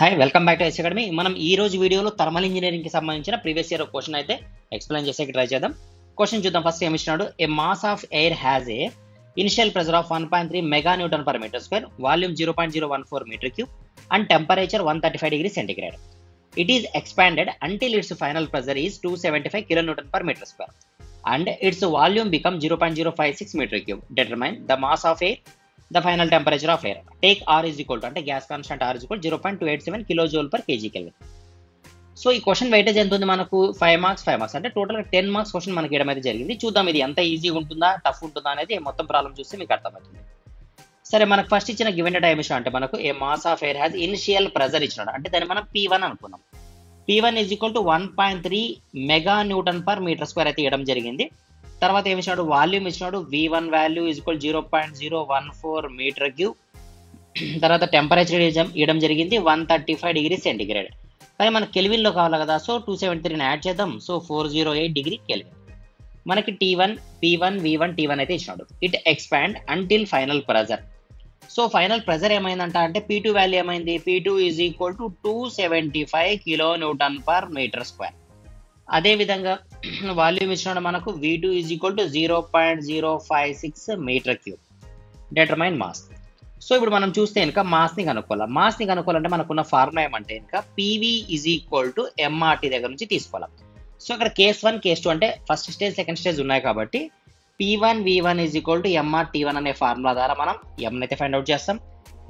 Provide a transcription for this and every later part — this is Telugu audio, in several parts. Hi, welcome back to ICE Academy. మనం ఈ రోజు వీడియోలో థర్మల్ ఇంజనీరింగ్ కి సంబంధించిన ప్రీవియస్ ఇయర్ క్వశ్చన్ అయితే ఎక్స్ప్లెయిన్ చేసేకి ట్రై చేద్దాం. క్వశ్చన్ చూద్దాం. ఫస్ట్ ఏమి ఇచ్చినాడు, a mass of air has a initial pressure of 1.3 mega newton per metre square, volume 0.014 metre cube and temperature 135 degree centigrade. It is expanded until its final pressure is 275 kilonewton per meter square and its volume becomes 0.056 meter cube. Determine the mass of air, the final temperature of air. Take R is equal to, ante gas constant R is equal to 0.287 kilojoule per kg Kelvin. So ఈ క్వశ్చన్ వెయిటేజ్ ఎంత ఉంది మనకు 5 marks అంటే టోటల్గా 10 marks క్వశ్చన్ మనకి ఇవ్వడం అయితే జరిగింది. చూద్దాం ఇది ఎంత ఈజీగా ఉంటుందా టఫ్ ఉంటుందా అనేది మొత్తం ప్రాబ్లం చూస్తే మీకు అర్థమవుతుంది. సరే మనకు ఫస్ట్ ఇచ్చిన గివెన్ డేటా ఏమిషన్ అంటే మనకు a mass of air has initial pressure ఇచ్చినాడు అంటే దాన్ని మనం P1 అనుకున్నాం. P1 is equal to 1.3 mega newton per metre square అయితే ఇవ్వడం జరిగింది. తర్వాత ఏమి ఇచ్చినాడు, వాల్యూమ్ ఇచ్చినాడు. V1 value is equal 0.014 metre cube. తర్వాత టెంపరేచర్ ఇవ్వడం జరిగింది 135 డిగ్రీ సెంటీగ్రేడ్. కానీ మనకు కెల్విన్లో కావాలి కదా, సో 273ని యాడ్ చేద్దాం. సో 408 డిగ్రీ కెల్విన్ మనకి P1 V1 T1 అయితే ఇచ్చినాడు. It expand until final pressure. So final pressure ఏమైందంట అంటే P2 వాల్యూ ఏమైంది, P2 is equal to 275 kilo newton per metre square. అదేవిధంగా వాల్యూమ్ ఇచ్చినాడు మనకు V2 is equal to 0.056 metre cube. Determine mass. So ఇప్పుడు మనం చూస్తే ఇంకా మాస్ని కనుక్కోవాలి. మాస్ని కనుక్కోవాలంటే మనకున్న ఫార్ములా ఏమంటే ఇంకా PV is equal to MRT దగ్గర నుంచి తీసుకోవాలి. సో ఇక్కడ కేస్ 1 కేస్ 2 అంటే ఫస్ట్ స్టేజ్ సెకండ్ స్టేజ్ ఉన్నాయి కాబట్టి P1 V1 is equal to MR T1 అనే ఫార్ములా ద్వారా మనం M అయితే ఫైండ్ అవుట్ చేస్తాం.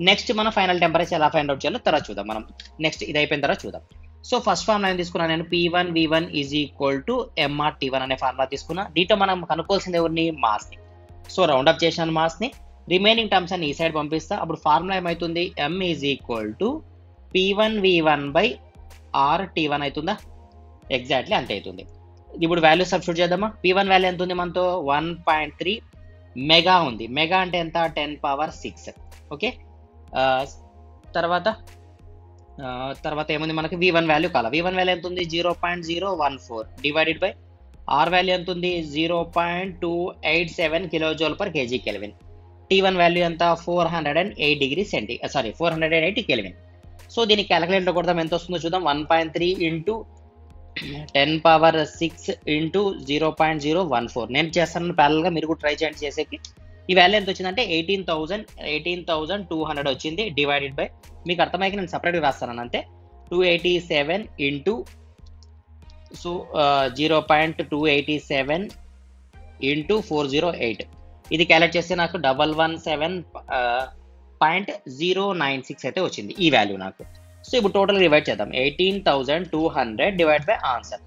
నెక్స్ట్ మనం ఫైనల్ టెంపరేచర్ ఎలా ఫైండ్ అవుట్ చేయాలో తర్వాత చూద్దాం. మనం నెక్స్ట్ ఇది అయిపోయిన తర్వాత చూద్దాం. సో ఫస్ట్ ఫార్ములా ఏం తీసుకున్నాను నేను, P1 V1 is equal to MR T1 అనే ఫార్ములా తీసుకున్నా. దీంట్లో మనం కనుక్కోవాల్సింది ఎవరిని, మాస్ని. సో రౌండ్ అప్ చేసిన మాస్ని, రిమైనింగ్ టర్మ్స్ అని ఈ సైడ్ పంపిస్తా. అప్పుడు ఫార్ములా ఏమవుతుంది, M is equal to P1 V1 by R T1 అవుతుందా, ఎగ్జాక్ట్లీ అంతే అవుతుంది. ఇప్పుడు వాల్యూ సబ్స్టిట్యూట్ చేద్దామా. P1 వాల్యూ ఎంత ఉంది మనతో 1.3 మెగా ఉంది. మెగా అంటే ఎంత, 10⁶. ఓకే, తర్వాత ఏముంది మనకి V1 వాల్యూ కాల. V1 వాల్యూ ఎంత ఉంది 0.014 డివైడెడ్ బై R వాల్యూ ఎంత ఉంది 0.287 kilojoule per KG kelvin. T1 value ఎంత 408 degree centi sorry 480 kelvin. So దీన్ని క్యాలిక్యులేటర్ కొడదాం ఎంత వస్తుందో చూద్దాం. 1.3 ఇంటూ 10⁶ ఇంటూ 0.014. నేను చేస్తాను ప్యారల్గా, మీరు కూడా ట్రై చేయండి చేసేకి. ఈ వాల్యూ ఎంత వచ్చిందంటే 18,200 వచ్చింది. డివైడెడ్ బై, మీకు అర్థమయ్యకి నేను సపరేట్గా రాస్తాను అంతే, 287 ఇంటూ 0.287 ఇంటూ 408. ఇది క్యాలిక్యులేట్ చేస్తే నాకు 117.096 అయితే వచ్చింది ఈ వాల్యూ నాకు. సో ఇప్పుడు టోటల్ డివైడ్ చేద్దాం, 18,200 divide by answer.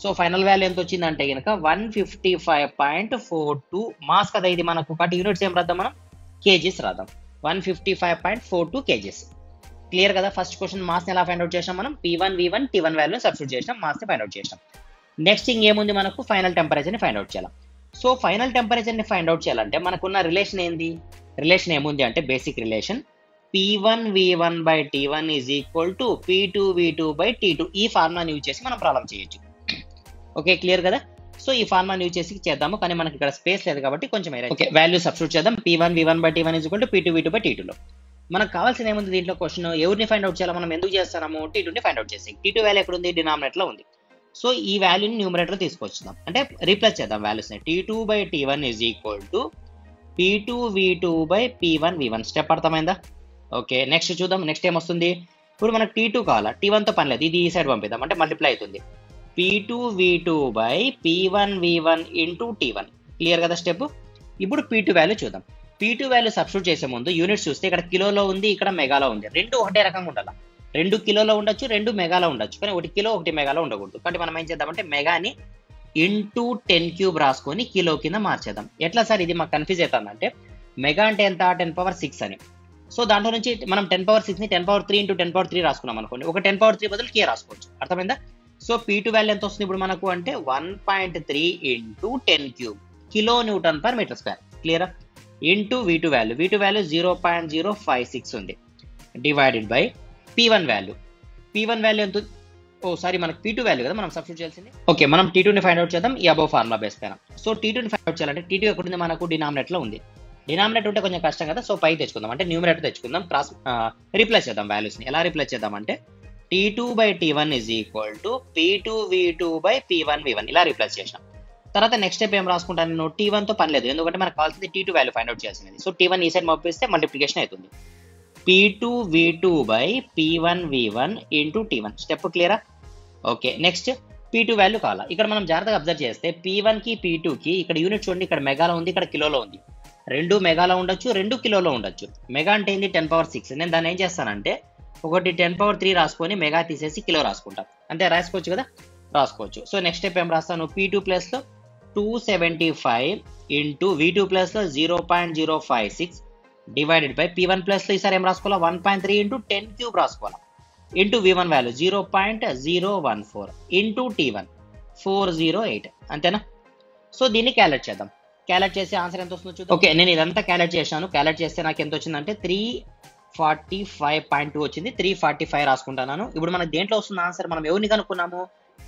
So final value ఎంత వచ్చిందంటే కనుక 155.42 మాస్ కదా ఇది మనకు. ఒకటి యూనిట్స్ ఏం రాద్దాం మనం, కేజీస్ రాద్దాం. 155.42 కేజీస్. క్లియర్ కదా. ఫస్ట్ క్వశ్చన్ మాస్ని ఎలా ఫైండ్ అవుట్ చేసాం మనం, P1 V1 T1 వాల్యూని సబ్స్టిట్యూట్ చేసాం, మాస్ని ఫైండ్ అవుట్ చేసాం. నెక్స్ట్ ఇంకేముంది మనకు, ఫైనల్ టెంపరేచర్ని ఫైండ్ అవుట్ చేయాలి. సో ఫైనల్ టెంపరేచర్ని ఫైండ్ అవుట్ చేయాలంటే మనకున్న రిలేషన్ ఏంది, రిలేషన్ ఏముంది అంటే basic relation P1 V1 by T1 is equal to P2 V2 by T2. ఈ ఫార్ములాని యూజ్ చేసి మనం ప్రాబ్లం చేయొచ్చు. ఓకే క్లియర్ కదా. సో ఈ ఫార్ములాని యూజ్ చేసి చేద్దాము, కానీ మనకి ఇక్కడ స్పేస్ లేదు కాబట్టి కొంచెం ఓకే వాల్యూ సబ్స్టిట్యూట్ చేద్దాం. P1 V1 by T1 is equal to P2 V2 by T2. మనకు కావాల్సిన ఏముంది దీంట్లో క్వశ్చన్, ఎవరిని ఫైండ్ అవుట్ చేయాలి మనం, ఎందుకు చేస్తాము T2ని ఫైండ్ అవుట్ చేసి. T2 వాల్యూ ఎక్కడ ఉంది, డినామినేటర్లో ఉంది. సో ఈ వాల్యూని న్యూమరేటర్లో తీసుకొచ్చుదాం, అంటే రీప్లేస్ చేద్దాం వాల్యూస్ని. T2 by T1 is equal to P2 V2 by P1 V1. Step అర్థమైందా. ఓకే నెక్స్ట్ చూద్దాం. నెక్స్ట్ ఏం వస్తుంది, ఇప్పుడు మనకు T2 కావాలా, T1తో పని లేదు, ఇది ఈ సైడ్ పంపిద్దాం అంటే మల్టిప్లై అవుతుంది. P2 V2 by P1 V1 into T1. Clear కదా స్టెప్. ఇప్పుడు P2 వాల్యూ చూద్దాం. P2 వాల్యూ సబ్స్టిట్యూట్ చేసే ముందు యూనిట్స్ చూస్తే ఇక్కడ కిలోలో ఉంది, ఇక్కడ మెగాలో ఉంది. రెండు ఒకటే రకంగా ఉండాలి, 2 కిలోలో ఉండొచ్చు 2 మెగాలో ఉండొచ్చు, కానీ 1 కిలో 1 మెగాలో ఉండకూడదు. కాబట్టి మనం ఏం చేద్దామంటే మెగాని ఇంటూ 10³ రాసుకొని కిలో కింద మార్చేద్దాం. ఎట్లా సార్ ఇది మాకు కన్ఫ్యూజ్ అవుతుంది అంటే, మెగా అంటే ఎంత 10⁶ అని. సో దాంట్లో నుంచి మనం 10⁶ ని 10³ ఇంటూ 10³ రాసుకున్నాం అనుకోండి. ఒక 10³ బదులు K రాసుకోవచ్చు. అర్థమైందా. సో P2 వాల్యూ ఎంత వస్తుంది ఇప్పుడు మనకు అంటే 1.3 into 10³ kilo newton per metre square. క్లియరా. Into V2 value, V2 value 0.056 ఉంది. Divided by P1 value, P1 value ఎంత, సారీ మనకు P2 వాల్యూ కదా మనం సబ్స్టిట్యూట్ చేయాల్సింది. ఓకే మనం T2ని ఫైండ్ అవుట్ చేద్దాం ఈ అబౌవ్ ఫార్ములా బేస్ పైన. సో T2ని ఫైండ్ అవుట్ చేయాలంటే T2 ఎక్కడుంది మనకు, డినామినేటర్లో ఉంది. denominator unte konjam kashtam kada so pi techukundam ante numerator techukundam cross replace chedam values ni ela replace chedam ante t2/t1 is equal to p2v2/p1v1 ila replace chesam tarvata next step em raskuntanu no t1 to pani ledu endukante manaku kalsindi t2 value find out cheyalindi so t1 ee side mapiste multiplication aitundi p2v2/p1v1 into t1 step clear okay next p2 value kala ikkada manam jarthaga observe cheste p1 ki p2 ki ikkada unit chudandi ikkada mega lo undi ikkada kilo lo undi rendu mega lo undachu rendu kilo lo undachu mega ante indi 10^6 nenu dani em chestanu ante ఒకటి 10^3 రాసుకొని మెగా తీసేసి కిలో రాసుకుంటాం అంటే రాసుకోవచ్చు కదా రాసుకోవచ్చు సో నెక్స్ట్ స్టెప్ ఏం రాస్తాను p2 ప్లస్ లో 275 ఇంటూ v2 ప్లస్ లో 0.056 డివైడెడ్ బై p1 ప్లస్ లో ఈసారి ఏం రాసుకోవాలా 1.3 ఇంటూ 10 క్యూబ్ రాసుకోవాలా into v1 value 0.014 into t1 408 అంతేనా సో దీన్ని క్యాలిక్యులేట్ చేద్దాం క్యాలిక్యులేట్ చేసి ఆన్సర్ ఎంత వస్తుందో చూద్దాం ఓకే నేను ఇదంతా క్యాలిక్యులేట్ చేశాను క్యాలిక్యులేట్ చేస్తే నాకు ఎంత వచ్చింది అంటే 345.2 వచ్చింది 345 రాసుకుంటాను ఇప్పుడు మనకు దేంట్లో వస్తుంది ఆన్సర్ మనం ఎవరిని కనుక్కున్నాము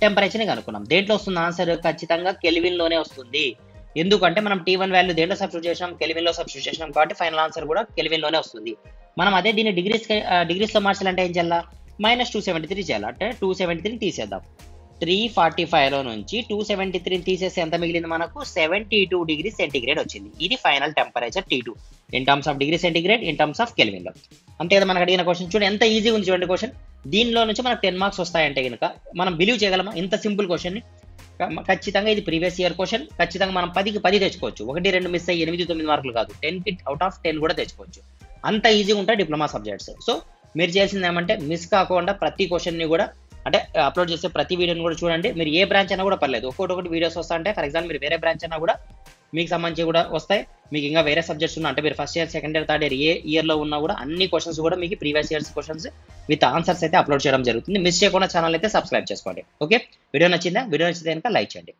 టెంపరేచర్ ని కనుక్కున్నాం దేంట్లో వస్తుంది ఆన్సర్ ఖచ్చితంగా కెల్విన్ లోనే వస్తుంది ఎందుకంటే మనం t1 వాల్యూ దేంట్లో సబ్స్టిట్యూట్ చేశాం కెల్విన్ లో సబ్స్టిట్యూట్ చేశాం కాబట్టి ఫైనల్ ఆన్సర్ కూడా కెల్విన్ లోనే వస్తుంది మనం అదే దీని డిగ్రీస్ లో మార్చాలంటే ఏం చేయాలా -273 చేయాలి అంటే 273 తీసేద్దాం 345 లో నుంచి 273 తీసేసి ఎంత మిగిలింది మనకు 72 డిగ్రీ సెంటిగ్రేడ్ వచ్చింది ఇది final temperature T2 in terms of degree centigrade in terms of kelvin లో అంతే కదా మనకు అడిగిన క్వశ్చన్ చూడండి ఎంత ఈజీగా ఉంది చూడండి క్వశ్చన్ దీనిలో నుంచి మనకు 10 మార్క్స్ వస్తాయంటే కనుక మనం బిలీవ్ చేయగలమా ఇంత సింపుల్ క్వశ్చన్ ని ఖచ్చితంగా ఇది ప్రీవియస్ ఇయర్ క్వశ్చన్ ఖచ్చితంగా మనం 10కి 10 తెచ్చుకోవచ్చు 1 2 మిస్ అయ్యి 8 9 మార్కులు కాదు 10 out of 10 కూడా తెచ్చుకోవచ్చు అంత ఈజీగా ఉంటాయి డిప్లొమా సబ్జెక్ట్స్ సో మీరు చేయాల్సింది ఏమంటే మిస్ కాకుండా ప్రతి క్వశ్చన్ ని కూడా అంటే అప్లోడ్ చేసే ప్రతి వీడియోని కూడా చూడండి మీరు ఏ బ్రాంచ్ అయినా కూడా పర్లేదు ఒక్కొక్కటి వీడియోస్ వస్తాయంటే ఫర్ ఎగ్జాంపుల్ మీరు వేరే బ్రాంచ్ అయినా కూడా మీకు సంబంధించి కూడా వస్తాయి మీకు ఇంకా వేరే సబ్జెక్ట్స్ ఉన్నా అంటే మీరు first year second year third year ఏ ఇయర్లో ఉన్నా కూడా అన్ని క్వశ్చన్స్ కూడా మీకు previous years questions with answers అయితే అప్లోడ్ చేయడం జరుగుతుంది మిస్ చేయకుండా ఛానల్ అయితే సబ్స్క్రైబ్ చేసుకోండి ఓకే వీడియో నచ్చిందా వీడియో నచ్చితే కనుక లైక్ చేయండి